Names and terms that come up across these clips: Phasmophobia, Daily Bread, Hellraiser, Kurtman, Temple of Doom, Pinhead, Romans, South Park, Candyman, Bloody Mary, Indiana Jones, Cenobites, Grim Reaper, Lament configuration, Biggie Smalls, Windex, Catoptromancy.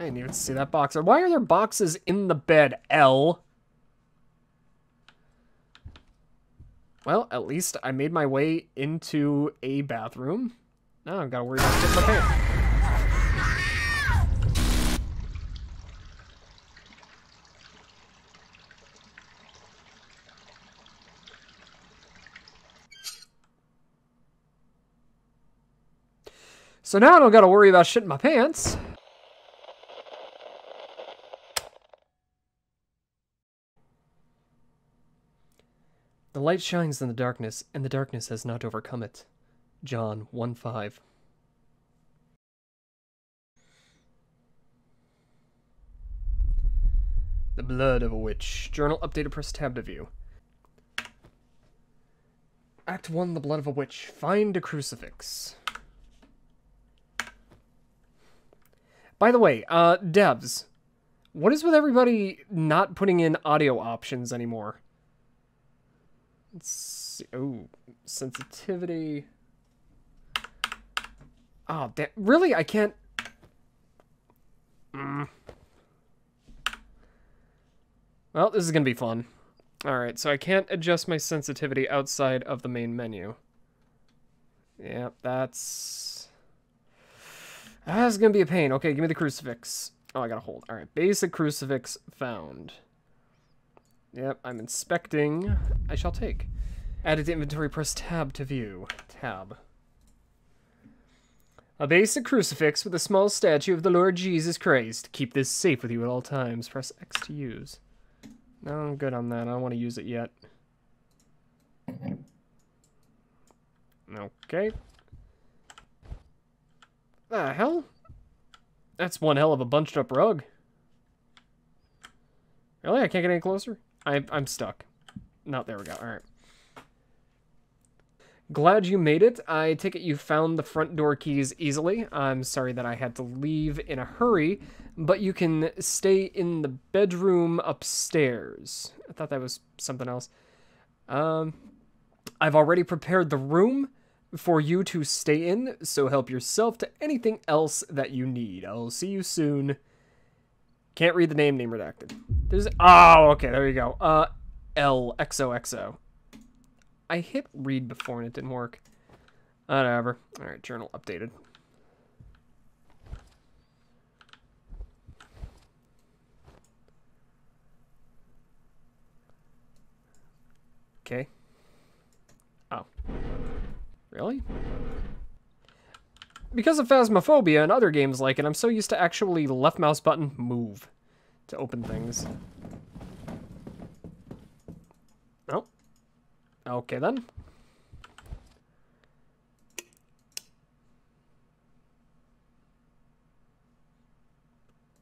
I didn't even see that box. Why are there boxes in the bed, L? Well, at least I made my way into a bathroom. Now I've got to worry about shit in my pants. So now I don't got to worry about shit in my pants. The light shines in the darkness, and the darkness has not overcome it. John 1:5. The Blood of a Witch. Journal updated. Press tab to view. Act 1, The Blood of a Witch. Find a crucifix. By the way, devs, what is with everybody not putting in audio options anymore? Let's see. Oh, sensitivity. Oh, damn. Really? I can't. Well, this is going to be fun. Alright, so I can't adjust my sensitivity outside of the main menu. Yeah, that's going to be a pain. Okay, give me the crucifix. Oh, I got to hold. Alright, basic crucifix found. Yep, I'm inspecting. I shall take. Add it to inventory, press tab to view. Tab. A basic crucifix with a small statue of the Lord Jesus Christ. Keep this safe with you at all times. Press X to use. No, I'm good on that. I don't want to use it yet. Okay. The hell? That's one hell of a bunched up rug. Really? I can't get any closer? I'm stuck. No, there we go. Alright. Glad you made it. I take it you found the front door keys easily. I'm sorry that I had to leave in a hurry, but you can stay in the bedroom upstairs. I thought that was something else. I've already prepared the room for you to stay in, so help yourself to anything else that you need. I'll see you soon. Can't read the name redacted. There's... Oh, okay, there you go. LXOXO. I hit read before and it didn't work. Whatever. Alright, journal updated. Okay. Oh. Really? Because of Phasmophobia and other games like it, I'm so used to actually left mouse button move to open things. Oh. Okay then.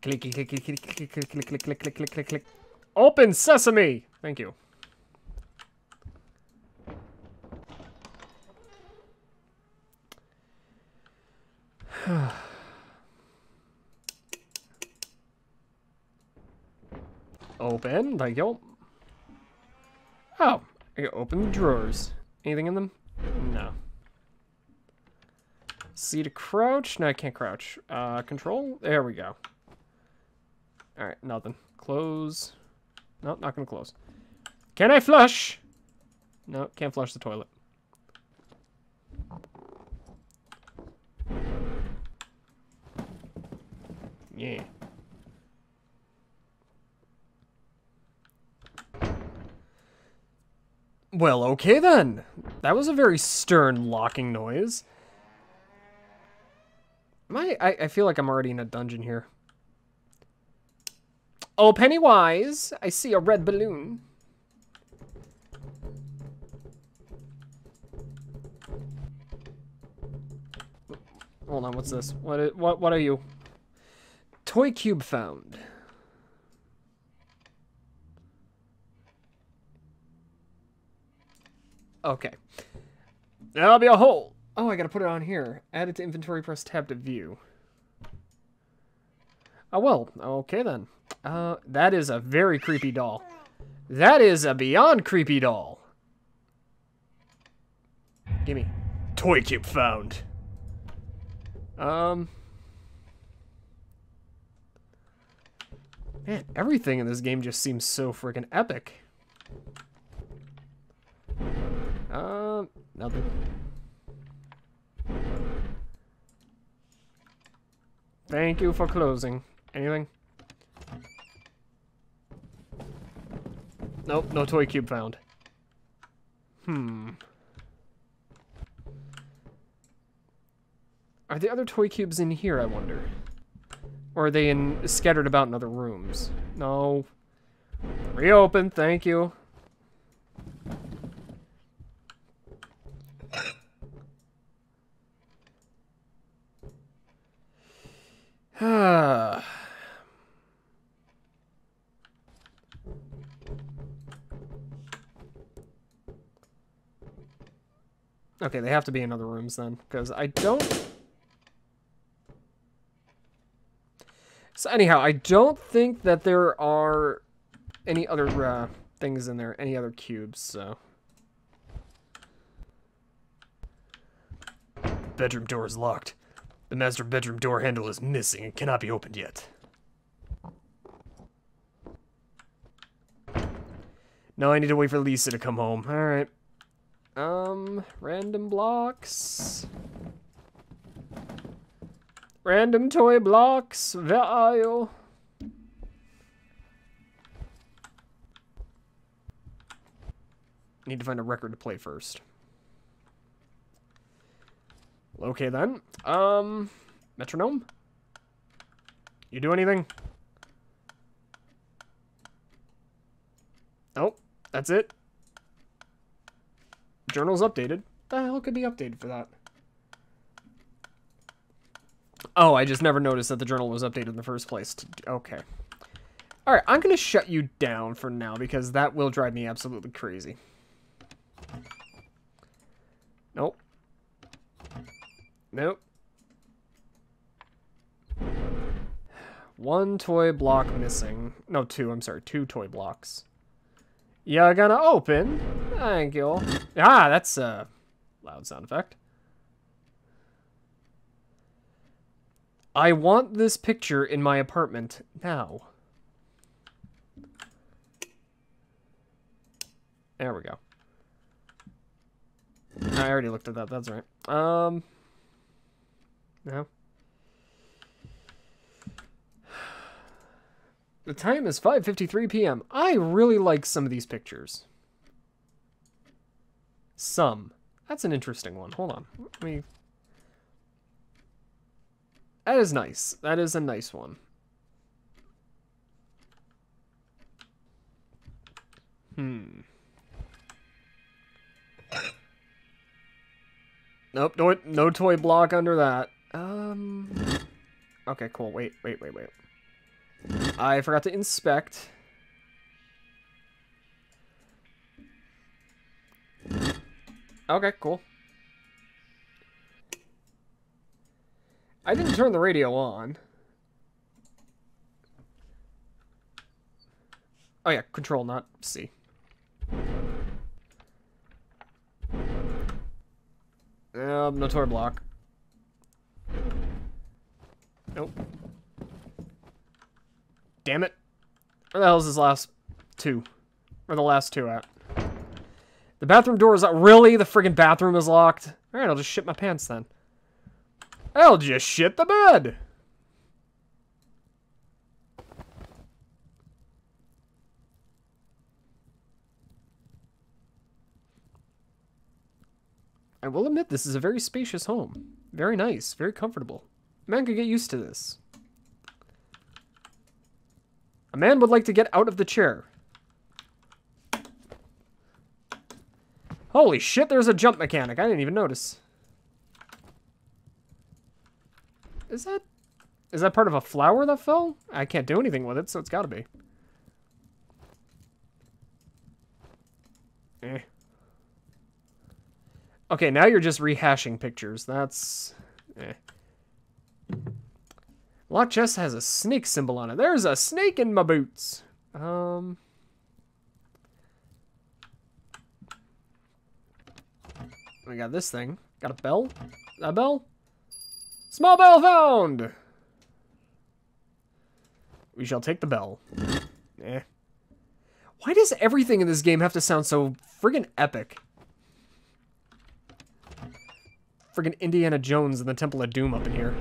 Click, click, click, click, click, click, click, click, click, click, click, click. Open sesame! Thank you. Open, thank you. Oh, I can open the drawers. Anything in them? No. C to crouch. No, I can't crouch. Control. There we go. All right, nothing. Close. No, not gonna close. Can I flush? No, can't flush the toilet. Yeah. Well, okay then. That was a very stern locking noise. I feel like I'm already in a dungeon here. Oh, Pennywise! I see a red balloon. Hold on, what's this? What are you? Toy cube found. Okay. That'll be a hole. Oh, I gotta put it on here. Add it to inventory, press tab to view. Oh, well. Okay, then. That is a very creepy doll. That is a beyond creepy doll. Gimme. Toy cube found. Man, everything in this game just seems so freaking epic. Nothing. Thank you for closing. Anything? Nope, no toy cube found. Hmm. Are the other toy cubes in here, I wonder? Or are they in scattered about in other rooms? No. Reopen, thank you. Ah. Okay, they have to be in other rooms then, because I don't... So anyhow, I don't think that there are any other things in there, any other cubes, so... Bedroom door is locked. The master bedroom door handle is missing and cannot be opened yet. No, I need to wait for Lisa to come home. Alright. Random blocks. Random toy blocks. Where are you? Need to find a record to play first. Okay then. Metronome? You do anything? Nope. That's it. Journal's updated. The hell could be updated for that? Oh, I just never noticed that the journal was updated in the first place. Okay. Alright, I'm gonna shut you down for now because that will drive me absolutely crazy. Nope. Nope. One toy block missing. No, two, I'm sorry. Two toy blocks. You're gonna open? Thank you. Ah, that's a loud sound effect. I want this picture in my apartment now. There we go. I already looked at that, that's right. No. The time is 5:53 p.m. I really like some of these pictures. Some. That's an interesting one. Hold on. Let me... That is nice. That is a nice one. Hmm. Nope. No toy block under that. Okay, cool. Wait. I forgot to inspect. Okay, cool. I didn't turn the radio on. Oh yeah, control, not C. No toy block. Nope. Damn it. Where the hell is this last two? Where are the last two at? The bathroom door is not really? The friggin' bathroom is locked? Alright, I'll just shit my pants then. I'll just shit the bed! I will admit this is a very spacious home. Very nice, very comfortable. A man could get used to this. A man would like to get out of the chair. Holy shit, there's a jump mechanic. I didn't even notice. Is that part of a flower that fell? I can't do anything with it, so it's gotta be. Eh. Okay, now you're just rehashing pictures. That's... eh. Lock chest has a snake symbol on it. There's a snake in my boots. We got this thing. Got a bell. A bell. Small bell found. We shall take the bell. Eh. Why does everything in this game have to sound so friggin' epic? Friggin' Indiana Jones and the Temple of Doom up in here.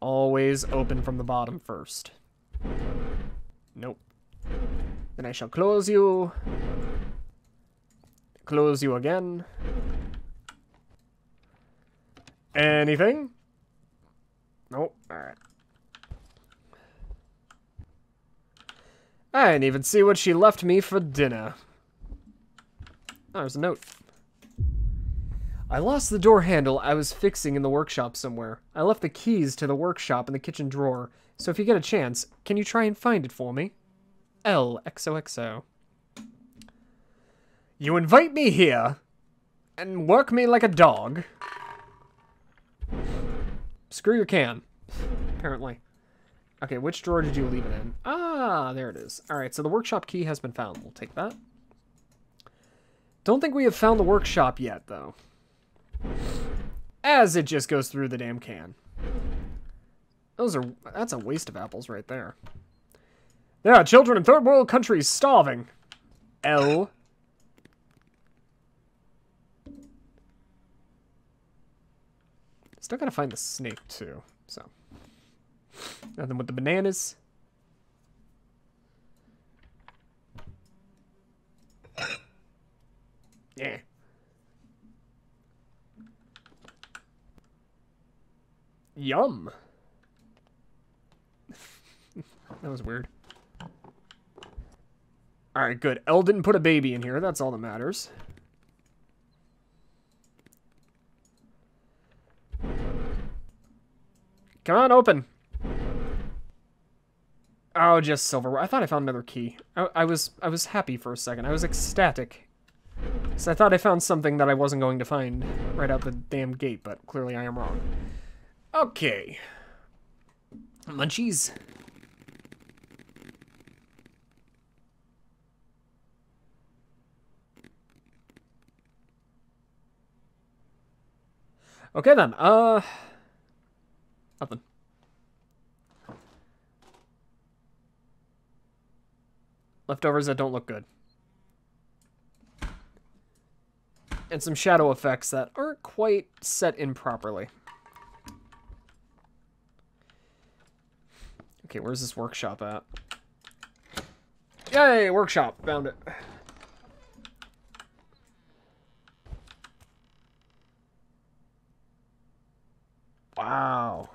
Always open from the bottom first. Nope. Then I shall close you. Close you again. Anything? Nope. Alright. I didn't even see what she left me for dinner. Oh, there's a note. I lost the door handle I was fixing in the workshop somewhere. I left the keys to the workshop in the kitchen drawer, so if you get a chance, can you try and find it for me? L XOXO. You invite me here and work me like a dog. Screw your can, apparently. Okay, which drawer did you leave it in? Ah, there it is. Alright, so the workshop key has been found. We'll take that. Don't think we have found the workshop yet, though. As it just goes through the damn can. That's a waste of apples right there. There are children in third world countries starving. L. Still gotta find the snake, too, so... Nothing with the bananas. Yeah. Yum. That was weird. Alright, good. Elle didn't put a baby in here. That's all that matters. Come on, open. Oh, just silverware. I thought I found another key. I was happy for a second. I was ecstatic. So I thought I found something that I wasn't going to find right out the damn gate, but clearly I am wrong. Okay. Munchies. Okay then, nothing. Leftovers that don't look good. And some shadow effects that aren't quite set in properly. Okay, where's this workshop at? Yay, workshop! Found it. Wow.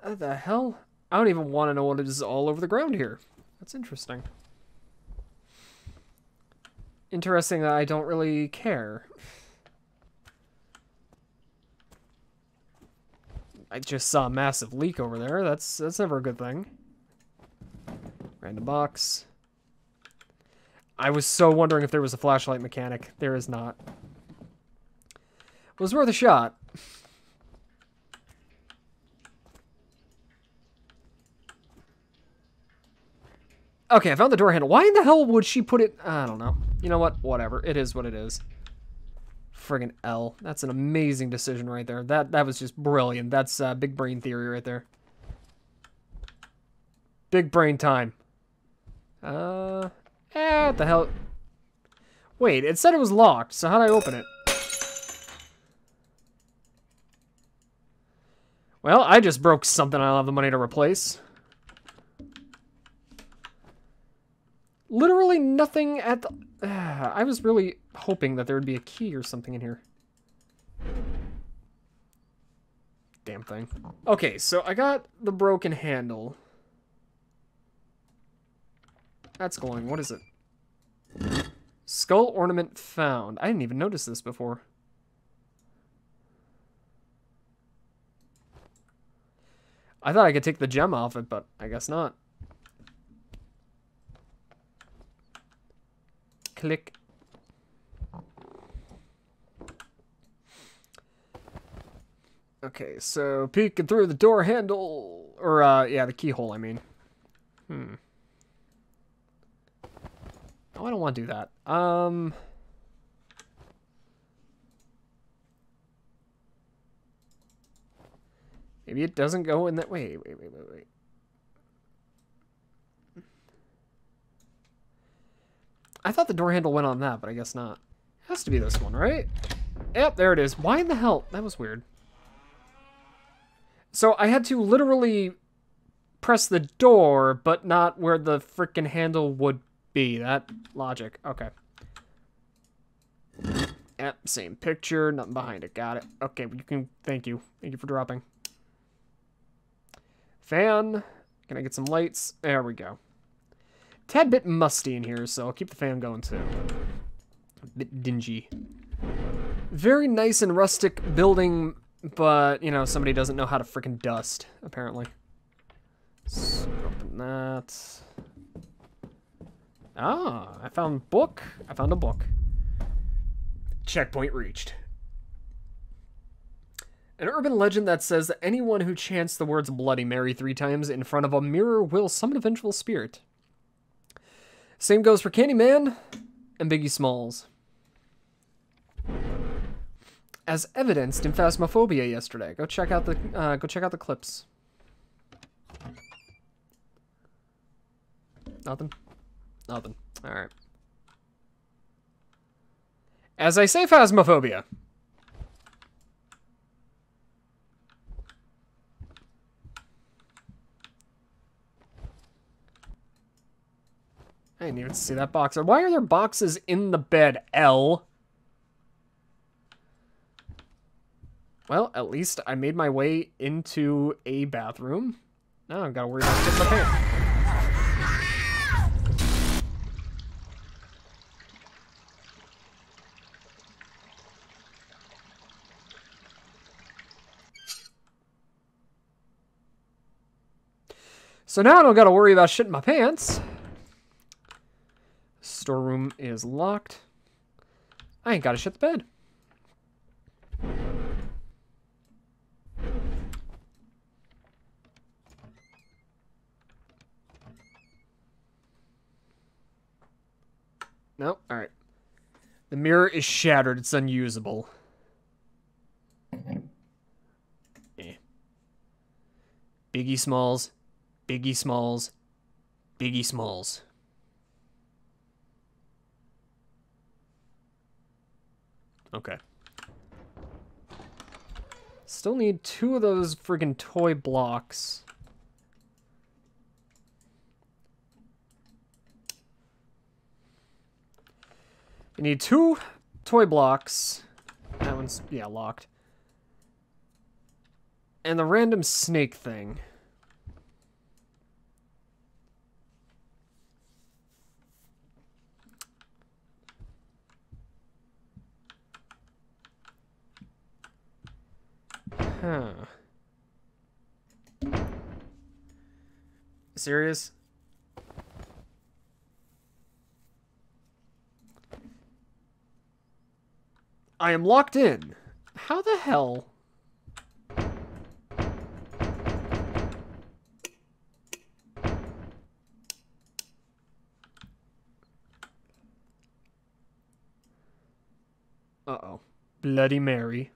What the hell? I don't even want to know what it is all over the ground here. That's interesting. Interesting that I don't really care. I just saw a massive leak over there. That's never a good thing. Random box. I was so wondering if there was a flashlight mechanic. There is not. It was worth a shot. Okay, I found the door handle. Why in the hell would she put it... I don't know. You know what? Whatever. It is what it is. Friggin' L. That's an amazing decision right there. That was just brilliant. That's big brain theory right there. Big brain time. What the hell? Wait, it said it was locked, so how'd I open it? Well, I just broke something I don't have the money to replace. Literally nothing at the... I was really hoping that there would be a key or something in here. Damn thing. Okay, so I got the broken handle. That's glowing. What is it? Skull ornament found. I didn't even notice this before. I thought I could take the gem off it, but I guess not. Click. Okay, so peeking through the door handle, or yeah, the keyhole, I mean. Oh, I don't want to do that. Maybe it doesn't go in that... Wait. I thought the door handle went on that, but I guess not. It has to be this one, right? Yep, there it is. Why in the hell? That was weird. So I had to literally press the door, but not where the frickin' handle would be. That logic. Okay. Yep, same picture. Nothing behind it. Got it. Okay, you can... Thank you. Thank you for dropping. Fan. Can I get some lights? There we go. Tad bit musty in here, so I'll keep the fan going too. A bit dingy. Very nice and rustic building, but, you know, somebody doesn't know how to frickin' dust, apparently. Let's open that. Ah, I found a book. I found a book. Checkpoint reached. An urban legend that says that anyone who chants the words Bloody Mary 3 times in front of a mirror will summon a vengeful spirit. Same goes for Candyman and Biggie Smalls. As evidenced in Phasmophobia yesterday. Go check out the clips. Nothing. Nothing. All right. As I say, Phasmophobia. I didn't even see that box. Why are there boxes in the bed, L? Well, at least I made my way into a bathroom. Now I've got to worry about getting my pants. So now I don't got to worry about shitting my pants. Storeroom is locked. I ain't got to shit the bed. No? Alright. The mirror is shattered. It's unusable. Eh. Biggie Smalls. Biggie Smalls. Biggie Smalls. Okay. Still need 2 of those friggin' toy blocks. I need 2 toy blocks. That one's, yeah, locked. And the random snake thing. Huh. Serious? I am locked in. How the hell? Uh-oh. Bloody Mary.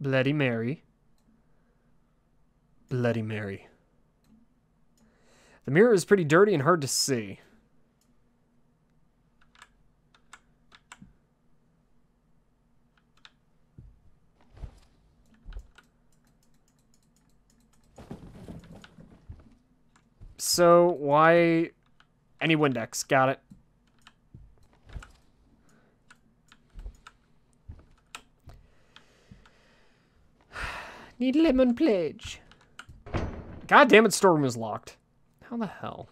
Bloody Mary. Bloody Mary. The mirror is pretty dirty and hard to see. So, why... Any Windex. Got it. Need lemon pledge. God damn it, storeroom is locked. How the hell?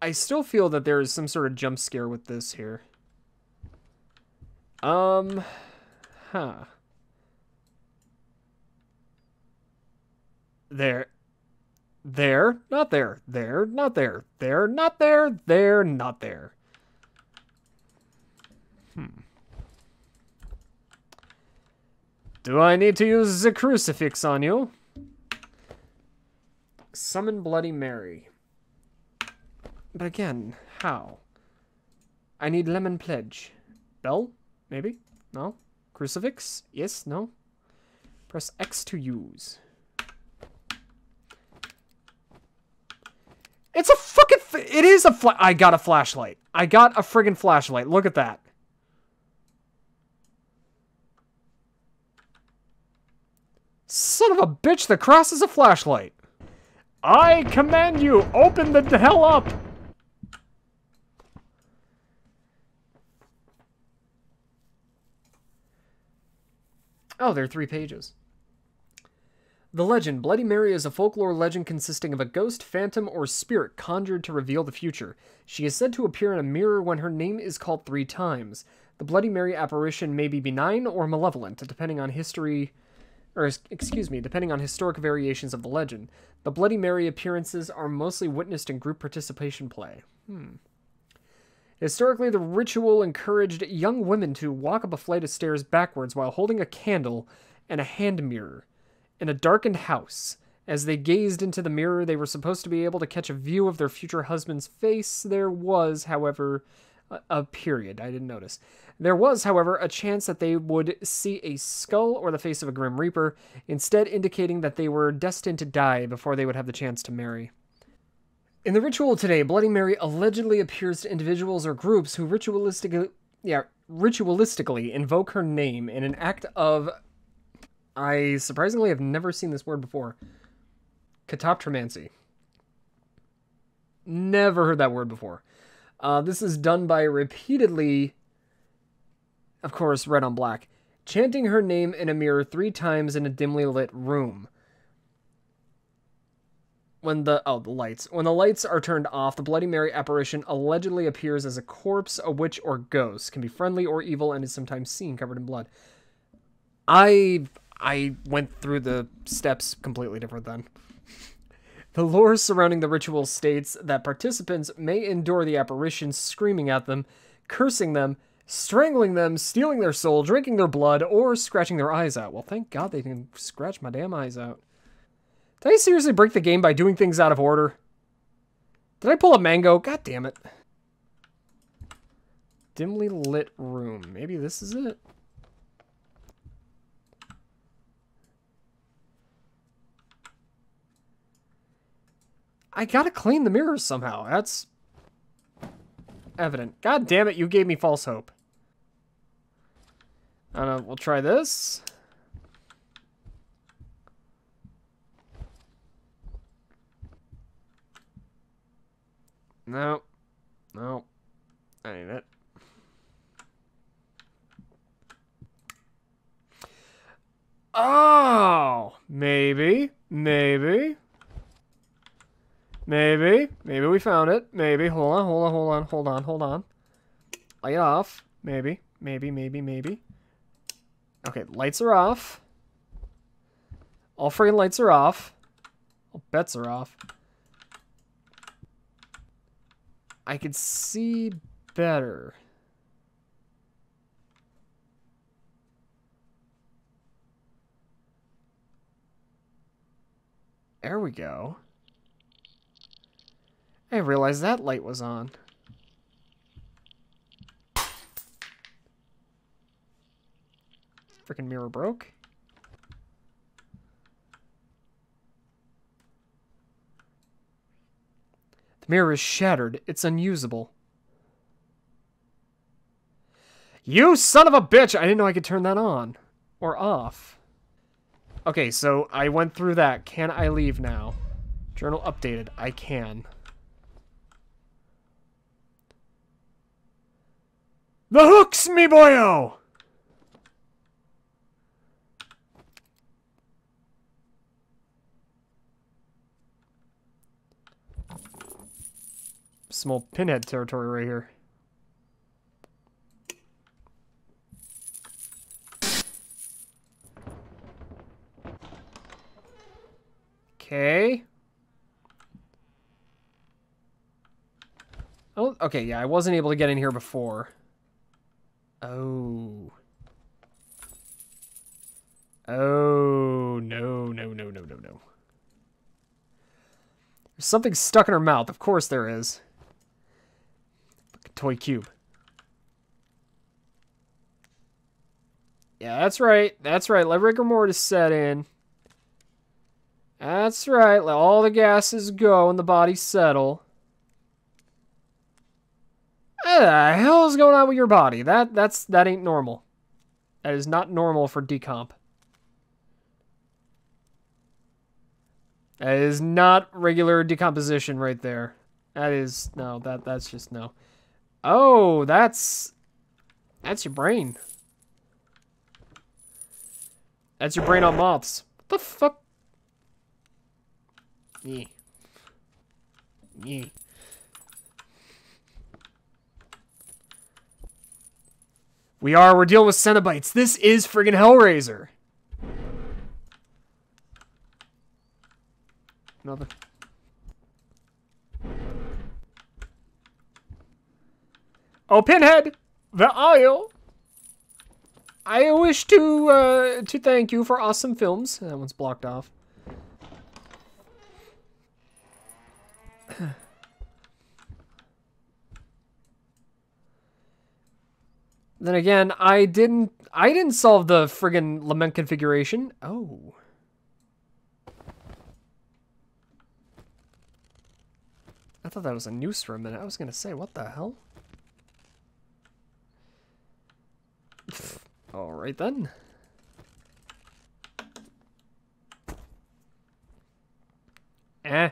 I still feel that there is some sort of jump scare with this here. Huh. There, not there, there, not there, there, not there, there, not there. Do I need to use the crucifix on you? Summon Bloody Mary. But again, how? I need lemon pledge. Bell? Maybe? No? Crucifix? Yes? No? Press X to use. It's a fucking... it is a I got a flashlight. I got a friggin' flashlight. Look at that. Son of a bitch, the cross is a flashlight. I command you, open the hell up! Oh, there are 3 pages. The legend. Bloody Mary is a folklore legend consisting of a ghost, phantom, or spirit conjured to reveal the future. She is said to appear in a mirror when her name is called 3 times. The Bloody Mary apparition may be benign or malevolent, depending on history... or, excuse me, depending on historic variations of the legend. The Bloody Mary appearances are mostly witnessed in group participation play. Historically, the ritual encouraged young women to walk up a flight of stairs backwards while holding a candle and a hand mirror in a darkened house. As they gazed into the mirror, they were supposed to be able to catch a view of their future husband's face. There was, however... a period. I didn't notice. There was, however, a chance that they would see a skull or the face of a grim reaper, instead indicating that they were destined to die before they would have the chance to marry. In the ritual today, Bloody Mary allegedly appears to individuals or groups who ritualistically invoke her name in an act of... I surprisingly have never seen this word before. Catoptromancy. Never heard that word before. This is done by repeatedly, of course, red on black, chanting her name in a mirror 3 times in a dimly lit room. When the, oh, the lights. When the lights are turned off, the Bloody Mary apparition allegedly appears as a corpse, a witch, or ghost, can be friendly or evil, and is sometimes seen covered in blood. I went through the steps completely different then. The lore surrounding the ritual states that participants may endure the apparitions screaming at them, cursing them, strangling them, stealing their soul, drinking their blood, or scratching their eyes out. Well, thank God they can scratch my damn eyes out. Did I seriously break the game by doing things out of order? Did I pull a mango? God damn it. Dimly lit room. Maybe this is it. I gotta clean the mirrors somehow. That's evident. God damn it, you gave me false hope. I don't know, we'll try this. No. No. That ain't it. Oh! Maybe. Maybe. Maybe we found it. Maybe. Hold on. Light off. Maybe. Okay, lights are off. All friggin' lights are off. All bets are off. I could see better. There we go. I realized that light was on. Freaking mirror broke. The mirror is shattered. It's unusable. You son of a bitch! I didn't know I could turn that on. Or off. Okay, so I went through that. Can I leave now? Journal updated. I can. The hooks, me boyo! Small pinhead territory right here. Okay. Oh, okay, yeah, I wasn't able to get in here before. Oh. Oh, no. There's something stuck in her mouth. Of course there is. Toy cube. Yeah, that's right. That's right. Let rigor mortis set in. That's right. Let all the gases go and the body settle. What the hell is going on with your body? That ain't normal. That is not normal for decomp. That is not regular decomposition right there. That is no. That's just no. Oh, that's your brain. That's your brain on moths. What the fuck? Yeah. Yeah. We're dealing with Cenobites. This is friggin' Hellraiser. Nothing. Oh, Pinhead! The aisle! I wish to thank you for awesome films. That one's blocked off. Then again, I didn't solve the friggin' lament configuration. Oh. I thought that was a noose for a minute. I was gonna say, what the hell? Alright then. Eh.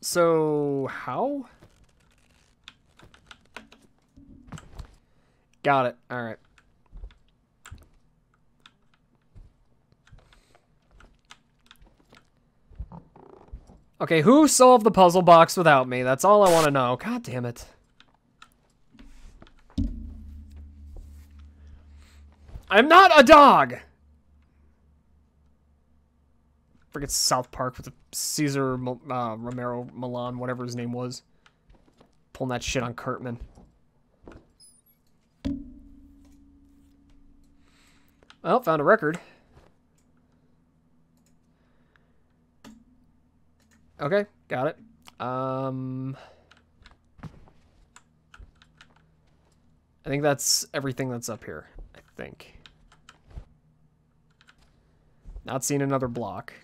So, how? Got it. All right. Okay, who solved the puzzle box without me? That's all I want to know. God damn it. I'm not a dog! Forget South Park with the Cesar Romero Milan, whatever his name was. Pulling that shit on Kurtman. Well, found a record. Okay, got it. I think that's everything that's up here, I think. Not seeing another block.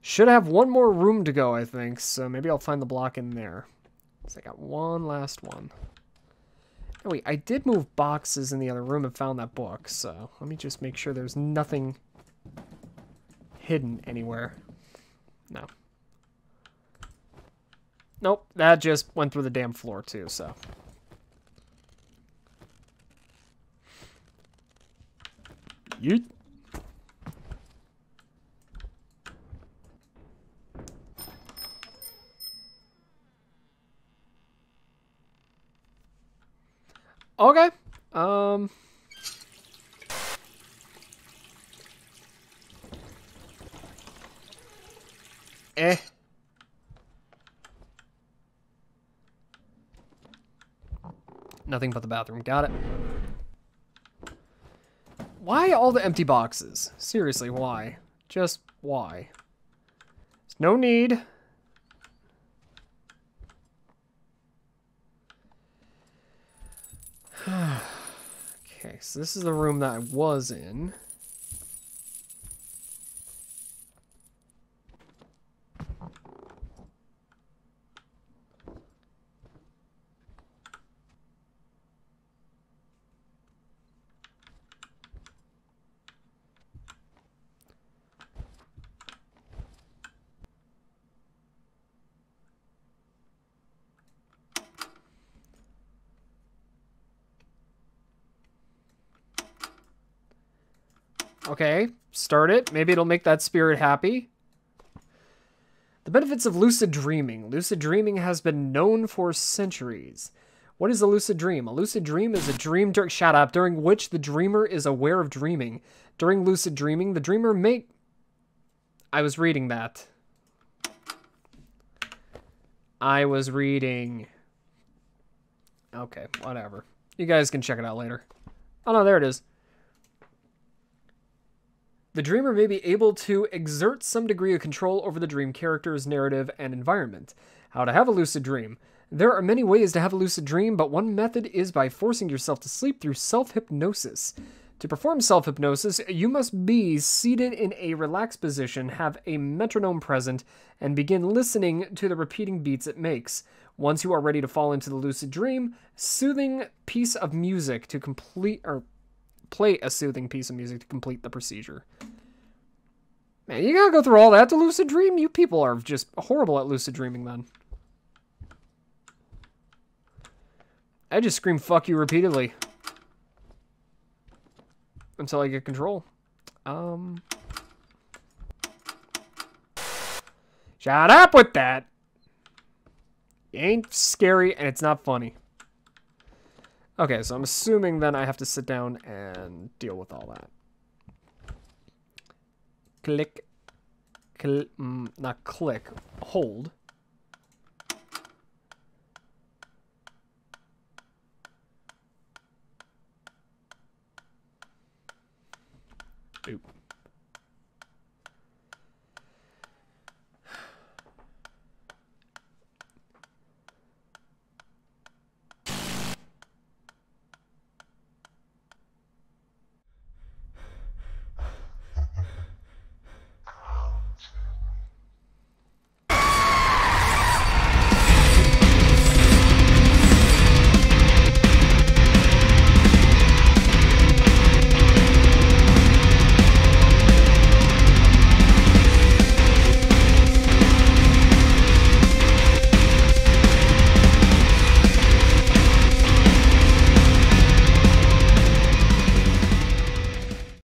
Should have one more room to go, I think, so maybe I'll find the block in there. So I got one last one. Oh, wait, I did move boxes in the other room and found that book, so let me just make sure there's nothing hidden anywhere. No. Nope, that just went through the damn floor too, so. Yeet. Okay. Nothing but the bathroom. Got it. Why all the empty boxes? Seriously, why? Just why? There's no need. Okay, so this is the room that I was in. Okay, start it. Maybe it'll make that spirit happy. The benefits of lucid dreaming. Lucid dreaming has been known for centuries. What is a lucid dream? A lucid dream is a dream during which the dreamer is aware of dreaming. During lucid dreaming, the dreamer may... I was reading. Okay, whatever. You guys can check it out later. Oh no, there it is. The dreamer may be able to exert some degree of control over the dream character's narrative and environment. How to have a lucid dream. There are many ways to have a lucid dream, but one method is by forcing yourself to sleep through self-hypnosis. To perform self-hypnosis, you must be seated in a relaxed position, have a metronome present, and begin listening to the repeating beats it makes. Once you are ready to fall into the lucid dream, play a soothing piece of music to complete the procedure. Man, you gotta go through all that to lucid dream? You people are just horrible at lucid dreaming, then. I just scream fuck you repeatedly. Until I get control. Shut up with that! It ain't scary and it's not funny. Okay, so I'm assuming then I have to sit down and deal with all that. Click. Not click. Hold. Oop.